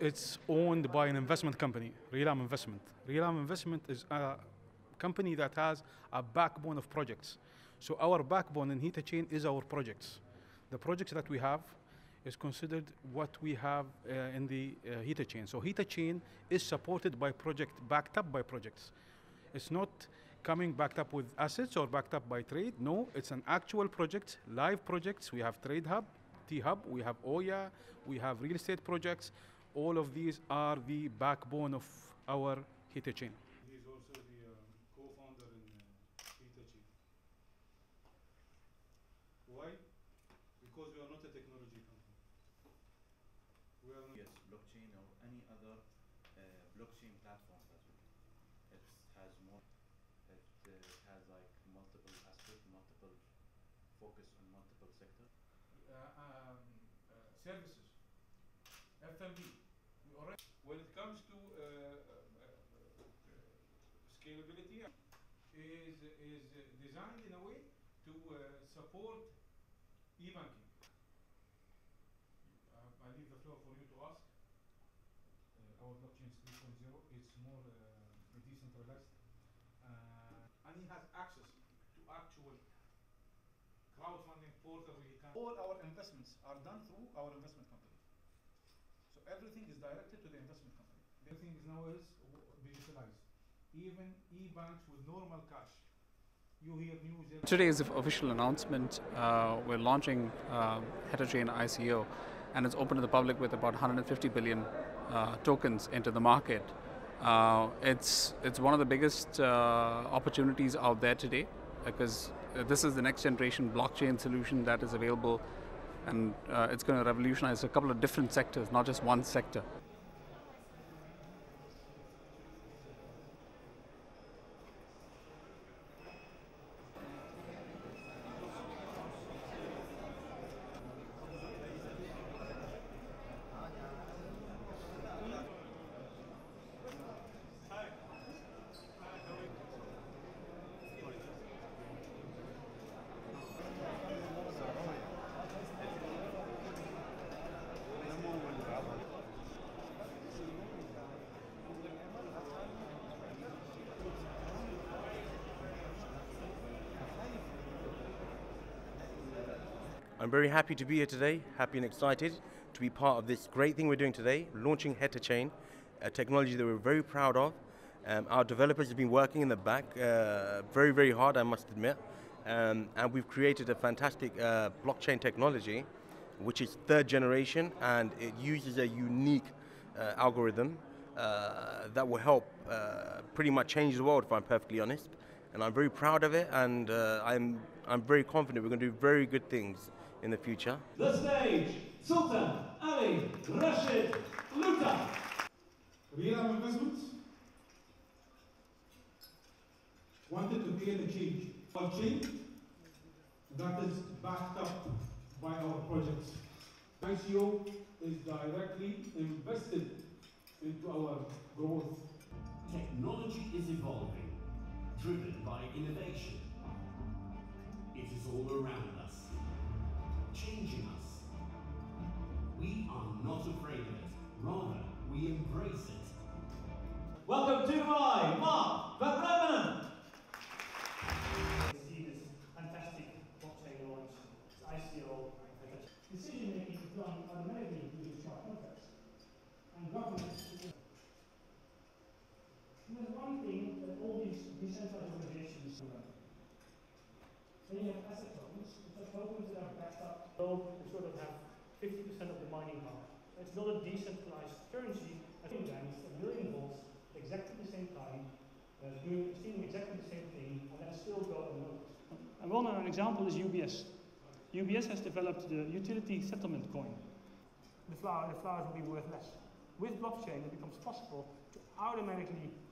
it's owned by an investment company, Relam Investment. Relam Investment is a company that has a backbone of projects. So our backbone in HitaChain is our projects. The projects that we have is considered what we have in the HitaChain. So HitaChain is supported by project, backed up by projects. It's not coming backed up with assets or backed up by trade. No, it's an actual project, live projects. We have t-hub, we have Oya, we have real estate projects. All of these are the backbone of our HitaChain. He's also the co-founder in HitaChain. Why? Because we are not a technology company. We are not blockchain or any other blockchain platform that it has more. It has like multiple aspects, multiple focus on multiple sectors. Services. FMB. When it comes to scalability, is designed in a way to support e-banking. I leave the floor for you to ask. Our blockchain 3.0, it's more decentralized, and he has access to actual crowdfunding portal where he can. All our investments are done through our investment company. So everything is directed to the investment company. Everything is now is digitalized. Even e-banks with normal cash. You hear news. Today is the official announcement. We're launching HitaChain ICO, and it's open to the public with about 150 billion tokens into the market. It's one of the biggest opportunities out there today, because this is the next generation blockchain solution that is available, and it's going to revolutionize a couple of different sectors, not just one sector. I'm very happy to be here today, happy and excited to be part of this great thing we're doing today, launching HitaChain, a technology that we're very proud of. Our developers have been working in the back very, very hard, I must admit, and we've created a fantastic blockchain technology, which is third generation, and it uses a unique algorithm that will help pretty much change the world, if I'm perfectly honest. And I'm very proud of it, and I'm very confident we're going to do very good things in the future. The stage, Sultan Ali Rashid Lutah. Relam Investments wanted to create a change, that is backed up by our projects. ICO is directly invested into our growth. Technology is evolving, driven by innovation. It is all around us, changing us. We are not afraid of it, rather we embrace it. Welcome to my Mark, McLemmon. We see this fantastic blockchain launch, this ICO. Decision making is done automatically through these smart contracts and governments. There's one thing that all these decentralized organizations do. When you have asset tokens, it's the tokens that are backed up. So we sort of have 50% of the mining power. It's not a decentralized currency. I think banks, a million volts, exactly the same time, doing exactly the same thing, and that's still going on. A well-known example is UBS. UBS has developed the utility settlement coin. The flowers will be worth less. With blockchain, it becomes possible to automatically